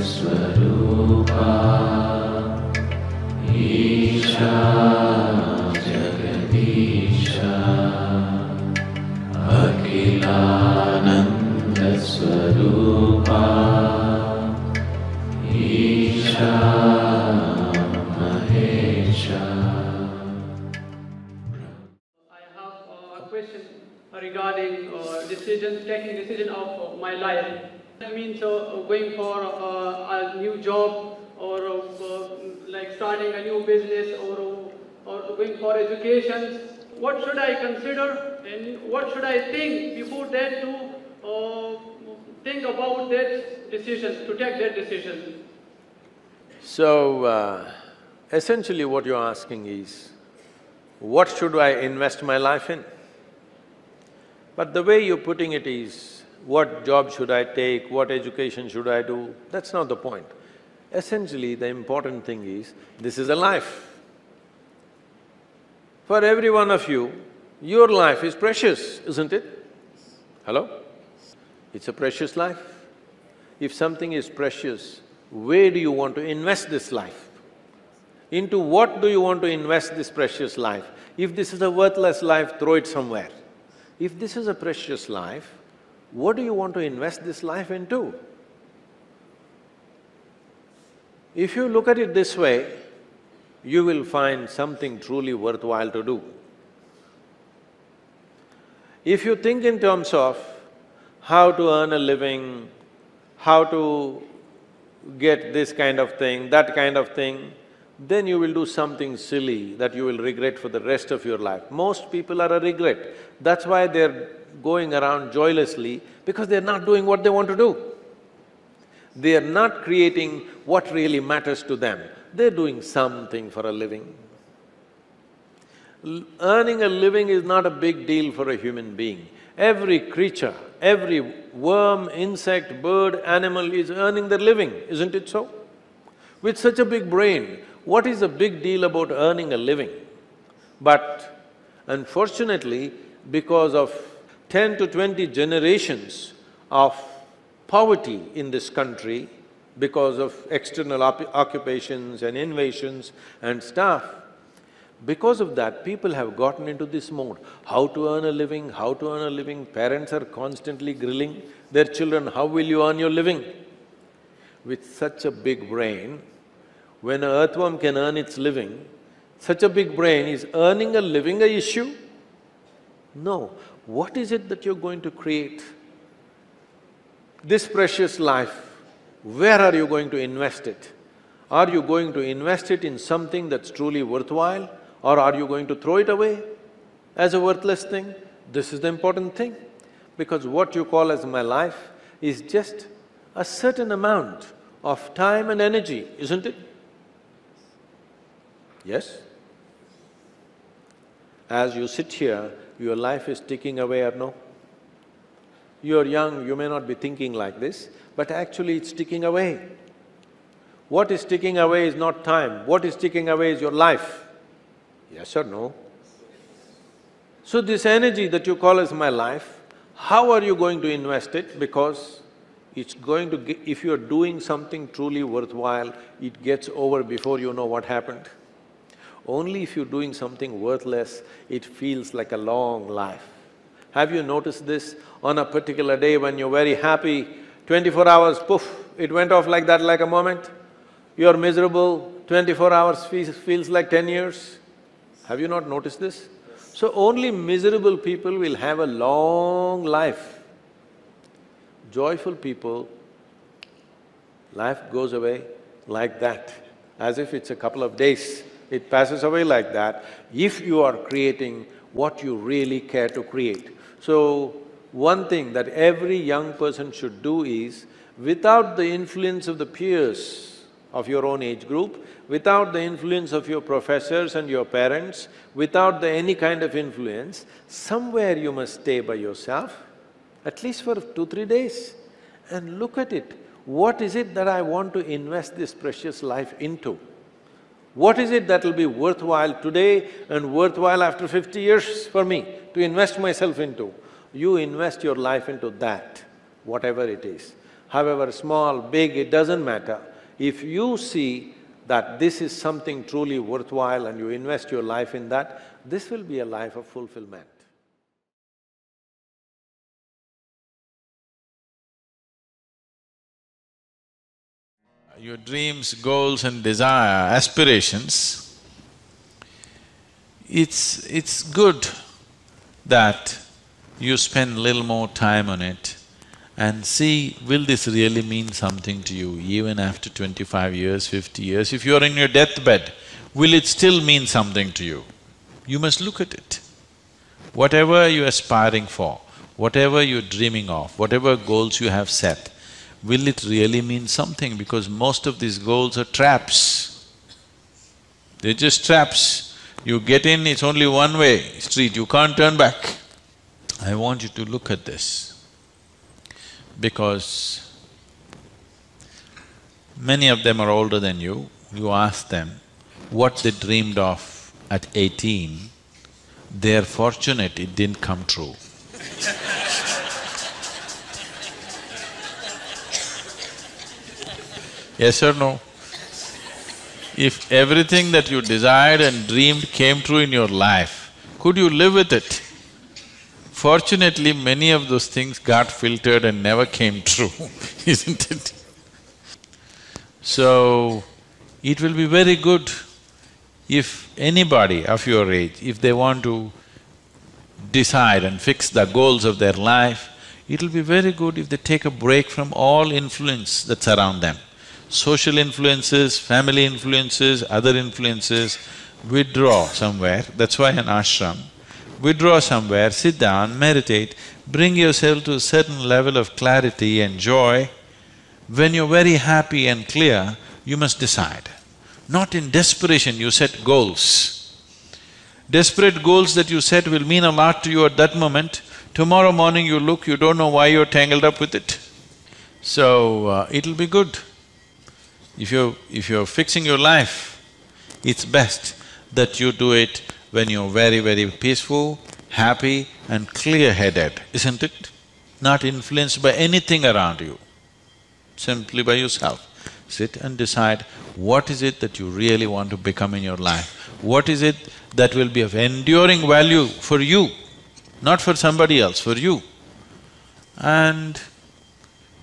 Swerdupa Isha Jagadisha Akilanam Swerdupa Isha Mahesha. I have a question regarding taking decision of my life. I mean, so going for a new job or like starting a new business or going for education. What should I consider and what should I think before that to think about that decision, to take that decision? So essentially what you're asking is, what should I invest my life in? But the way you're putting it is, what job should I take, what education should I do? That's not the point. Essentially, the important thing is, this is a life. For every one of you, your life is precious, isn't it? Hello? It's a precious life. If something is precious, where do you want to invest this life? Into what do you want to invest this precious life? If this is a worthless life, throw it somewhere. If this is a precious life, what do you want to invest this life into? If you look at it this way, you will find something truly worthwhile to do. If you think in terms of how to earn a living, how to get this kind of thing, that kind of thing, then you will do something silly that you will regret for the rest of your life. Most people are a regret. That's why they're going around joylessly, because they're not doing what they want to do. They're not creating what really matters to them. They're doing something for a living. Earning a living is not a big deal for a human being. Every creature, every worm, insect, bird, animal is earning their living, isn't it so? With such a big brain, what is the big deal about earning a living? But unfortunately, because of 10 to 20 generations of poverty in this country, because of external occupations and invasions and stuff, because of that, people have gotten into this mode. How to earn a living, how to earn a living. Parents are constantly grilling their children, how will you earn your living? With such a big brain, when an earthworm can earn its living, such a big brain, is earning a living an issue? No. What is it that you're going to create? This precious life, where are you going to invest it? Are you going to invest it in something that's truly worthwhile, or are you going to throw it away as a worthless thing? This is the important thing, because what you call as my life is just a certain amount of time and energy, isn't it? Yes? As you sit here, your life is ticking away or no? You're young, you may not be thinking like this, but actually it's ticking away. What is ticking away is not time, what is ticking away is your life. Yes or no? So this energy that you call as my life, how are you going to invest it? Because it's going to get… if you're doing something truly worthwhile, it gets over before you know what happened. Only if you're doing something worthless, it feels like a long life. Have you noticed this? On a particular day when you're very happy, 24 hours, poof, it went off like that, like a moment. You're miserable, 24 hours feels like 10 years. Have you not noticed this? So only miserable people will have a long life. Joyful people, life goes away like that, as if it's a couple of days. It passes away like that, if you are creating what you really care to create. So, one thing that every young person should do is, without the influence of the peers of your own age group, without the influence of your professors and your parents, without any kind of influence, somewhere you must stay by yourself, at least for 2-3 days, and look at it. What is it that I want to invest this precious life into? What is it that will be worthwhile today and worthwhile after 50 years for me to invest myself into? You invest your life into that, whatever it is. however small, big, it doesn't matter. If you see that this is something truly worthwhile and you invest your life in that, this will be a life of fulfillment. Your dreams, goals and desire, aspirations, it's good that you spend little more time on it and see, will this really mean something to you even after 25 years, 50 years? If you're in your deathbed, will it still mean something to you? You must look at it. Whatever you're aspiring for, whatever you're dreaming of, whatever goals you have set, will it really mean something? Because most of these goals are traps. They're just traps. You get in, it's only one-way street, you can't turn back. I want you to look at this, because many of them are older than you. You ask them what they dreamed of at 18, they're fortunate it didn't come true. Yes or no? If everything that you desired and dreamed came true in your life, could you live with it? Fortunately, many of those things got filtered and never came true, isn't it? So, it will be very good if anybody of your age, if they want to decide and fix the goals of their life, it'll be very good if they take a break from all influence that's around them. Social influences, family influences, other influences, withdraw somewhere, that's why an ashram. Withdraw somewhere, sit down, meditate, bring yourself to a certain level of clarity and joy. When you're very happy and clear, you must decide. Not in desperation you set goals. Desperate goals that you set will mean a lot to you at that moment. Tomorrow morning you look, you don't know why you're tangled up with it. So, it'll be good. If you're fixing your life, it's best that you do it when you're very, very peaceful, happy and clear-headed, isn't it? Not influenced by anything around you, simply by yourself. Sit and decide what is it that you really want to become in your life, what is it that will be of enduring value for you, not for somebody else, for you. And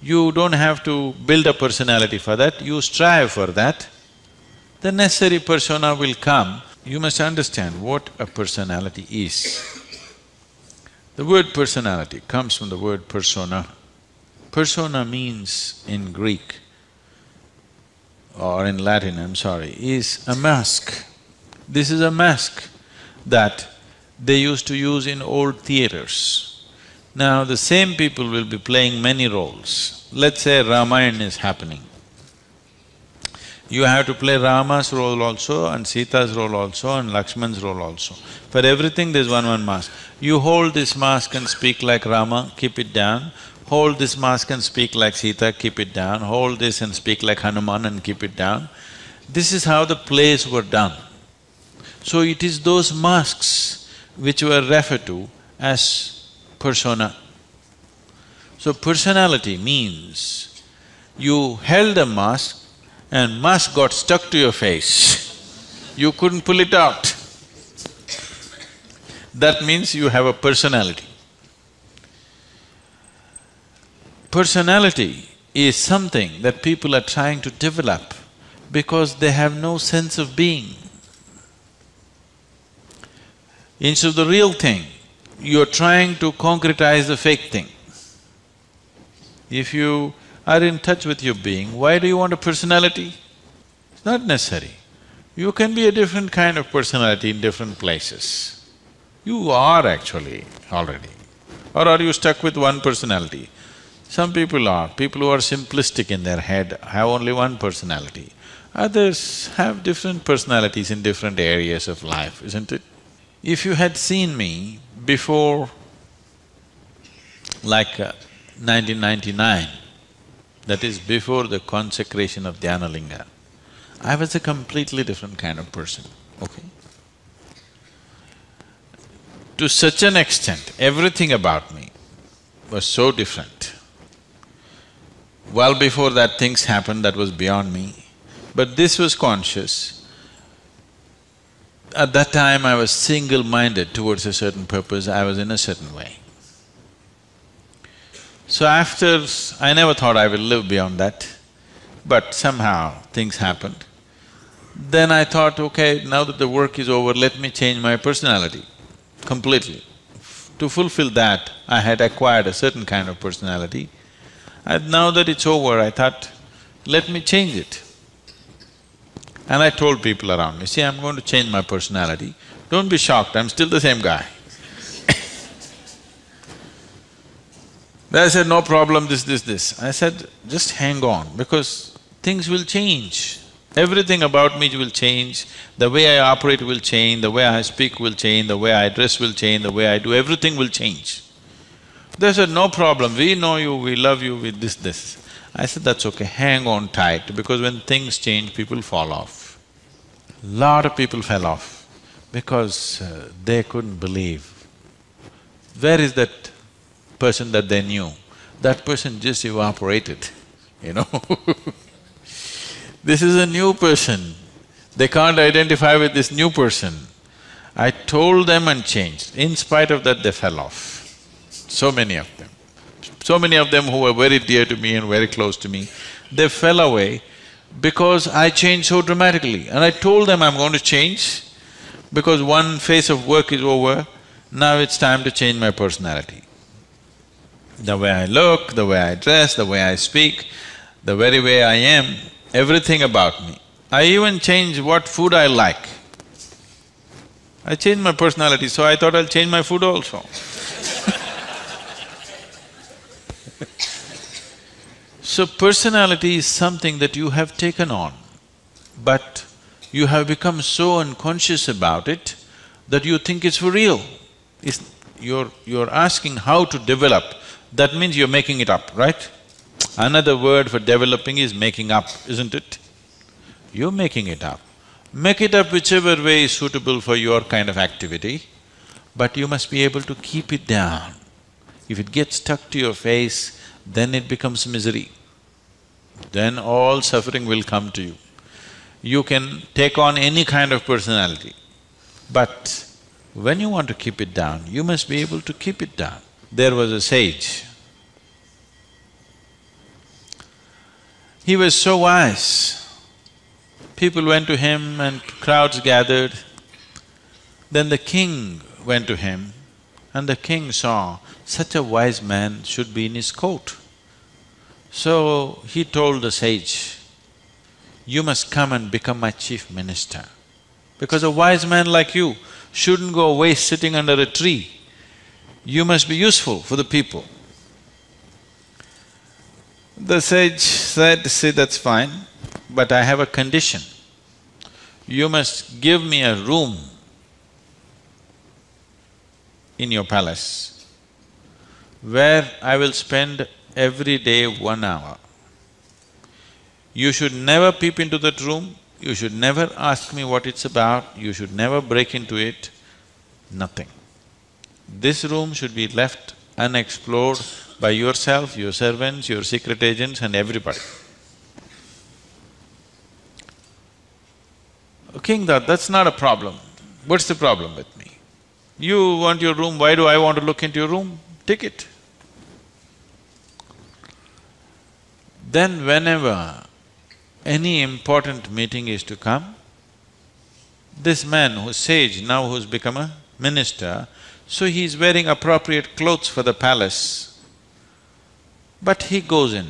you don't have to build a personality for that, you strive for that. The necessary persona will come. You must understand what a personality is. The word personality comes from the word persona. Persona means in Greek or in Latin, I'm sorry, is a mask. This is a mask that they used to use in old theatres. Now, the same people will be playing many roles. Let's say Ramayana is happening. You have to play Rama's role also and Sita's role also and Lakshman's role also. For everything there's one mask. You hold this mask and speak like Rama, keep it down. Hold this mask and speak like Sita, keep it down. Hold this and speak like Hanuman and keep it down. This is how the plays were done. So it is those masks which were referred to as persona. So personality means you held a mask and mask got stuck to your face, you couldn't pull it out. That means you have a personality. Personality is something that people are trying to develop because they have no sense of being. Instead of the real thing, you're trying to concretize the fake thing. If you are in touch with your being, why do you want a personality? It's not necessary. You can be a different kind of personality in different places. You are actually already. Or are you stuck with one personality? Some people are. People who are simplistic in their head have only one personality. Others have different personalities in different areas of life, isn't it? If you had seen me before, like 1999, that is before the consecration of Dhyanalinga, I was a completely different kind of person, okay? To such an extent, everything about me was so different. Well before that things happened that was beyond me, but this was conscious. At that time I was single-minded towards a certain purpose, I was in a certain way. So after… I never thought I will live beyond that, but somehow things happened. Then I thought, okay, now that the work is over, let me change my personality completely. To fulfill that, I had acquired a certain kind of personality, and now that it's over, I thought, let me change it. And I told people around me, see, I'm going to change my personality. Don't be shocked, I'm still the same guy. They said, no problem, this. I said, just hang on, because things will change. Everything about me will change, the way I operate will change, the way I speak will change, the way I dress will change, the way I do, everything will change. They said, no problem, we know you, we love you, with this. I said, that's okay, hang on tight, because when things change, people fall off. Lot of people fell off because they couldn't believe. Where is that person that they knew? That person just evaporated, you know This is a new person, they can't identify with this new person. I told them and changed, in spite of that they fell off. So many of them. So many of them who were very dear to me and very close to me, they fell away because I changed so dramatically. And I told them I'm going to change because one phase of work is over, now it's time to change my personality. The way I look, the way I dress, the way I speak, the very way I am, everything about me. I even changed what food I like. I changed my personality, so I thought I'll change my food also So personality is something that you have taken on, but you have become so unconscious about it that you think it's for real. You're asking how to develop, that means you're making it up, right? Another word for developing is making up, isn't it? You're making it up. Make it up whichever way is suitable for your kind of activity, but you must be able to keep it down. If it gets stuck to your face, then it becomes misery. Then all suffering will come to you. You can take on any kind of personality, but when you want to keep it down, you must be able to keep it down. There was a sage. He was so wise. People went to him and crowds gathered. Then the king went to him, and the king saw such a wise man should be in his court. So he told the sage, you must come and become my chief minister, because a wise man like you shouldn't go away sitting under a tree. You must be useful for the people. The sage said, see, that's fine, but I have a condition. You must give me a room in your palace where I will spend every day 1 hour. You should never peep into that room, you should never ask me what it's about, you should never break into it, nothing. This room should be left unexplored by yourself, your servants, your secret agents and everybody. King thought, that's not a problem. What's the problem with me? You want your room, why do I want to look into your room? Take it. Then whenever any important meeting is to come, this man who's sage, now who's become a minister, so he's wearing appropriate clothes for the palace. But he goes in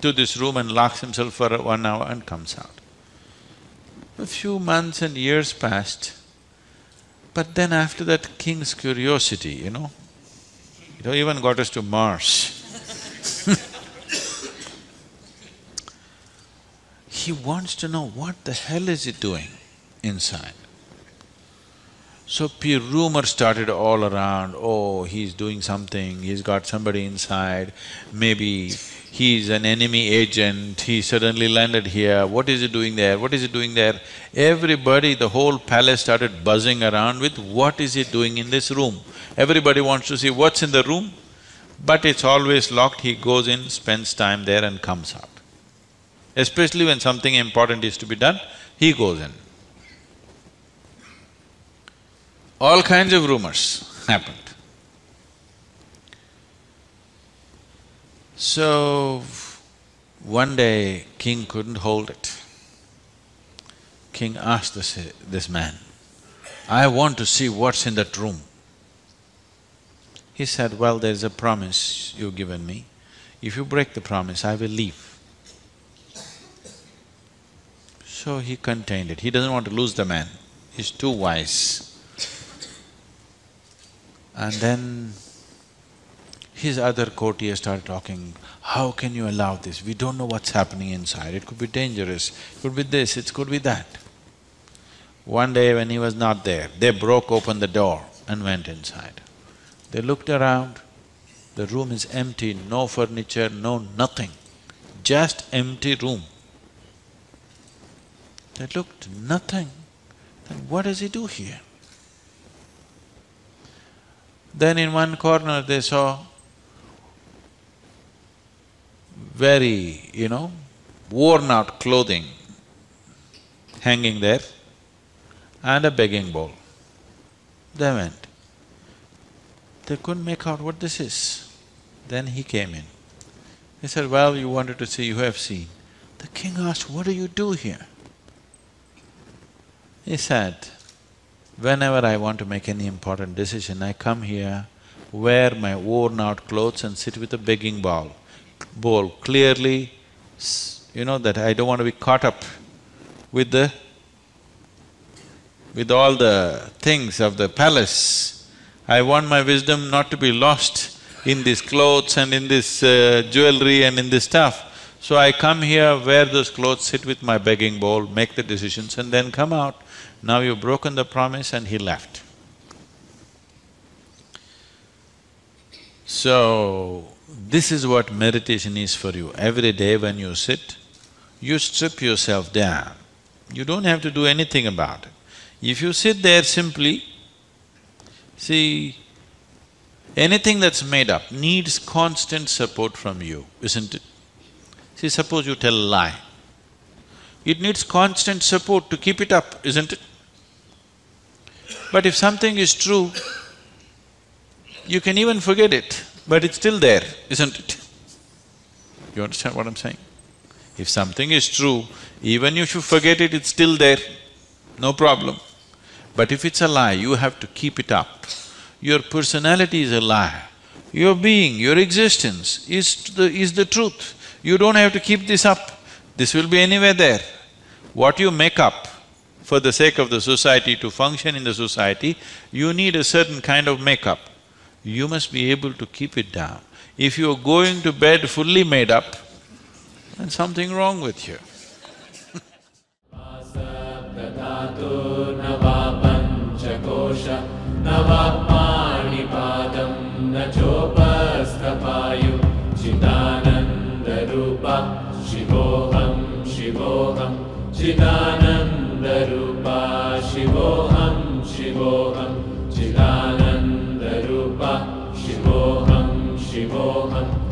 to this room and locks himself for 1 hour and comes out. A few months and years passed, but then after that king's curiosity, you know, it even got us to Mars He wants to know what the hell is he doing inside. So rumor started all around, oh, he's doing something, he's got somebody inside, maybe he's an enemy agent, he suddenly landed here, what is he doing there, what is he doing there? Everybody, the whole palace started buzzing around with what is he doing in this room. Everybody wants to see what's in the room. but it's always locked, he goes in, spends time there and comes out. Especially when something important is to be done, he goes in. All kinds of rumors happened. So, one day king couldn't hold it. King asked this man, "I want to see what's in that room." He said, "Well, there's a promise you've given me. If you break the promise, I will leave." So he contained it. He doesn't want to lose the man, he's too wise. And then his other courtiers started talking, "How can you allow this? We don't know what's happening inside, it could be dangerous, it could be this, it could be that." One day when he was not there, they broke open the door and went inside. They looked around, the room is empty, no furniture, no nothing, just empty room. They looked, nothing, then what does he do here? Then in one corner they saw very, worn-out clothing hanging there and a begging bowl. They went. They couldn't make out what this is. Then he came in. He said, "Well, you wanted to see, you have seen." The king asked, "What do you do here?" He said, "Whenever I want to make any important decision, I come here, wear my worn-out clothes and sit with a begging bowl. Clearly, that I don't want to be caught up with all the things of the palace. I want my wisdom not to be lost in these clothes and in this jewelry and in this stuff. So I come here, wear those clothes, sit with my begging bowl, make the decisions and then come out. Now you've broken the promise," and he left. So, this is what meditation is for you. Every day when you sit, you strip yourself down. You don't have to do anything about it. If you sit there simply, see, anything that's made up needs constant support from you, isn't it? See, suppose you tell a lie. It needs constant support to keep it up, isn't it? But if something is true, you can even forget it, but it's still there, isn't it? You understand what I'm saying? If something is true, even if you forget it, it's still there, no problem. But if it's a lie, you have to keep it up. Your personality is a lie. Your being, your existence is the truth. You don't have to keep this up. This will be anywhere there. What you make up for the sake of the society, to function in the society, you need a certain kind of makeup. You must be able to keep it down. If you're going to bed fully made up, then something wrong with you. Shivoham, Shivoham, Chidananda Rupa, Shivoham, Shivoham, Chidananda Rupa, Shivoham, Shivoham.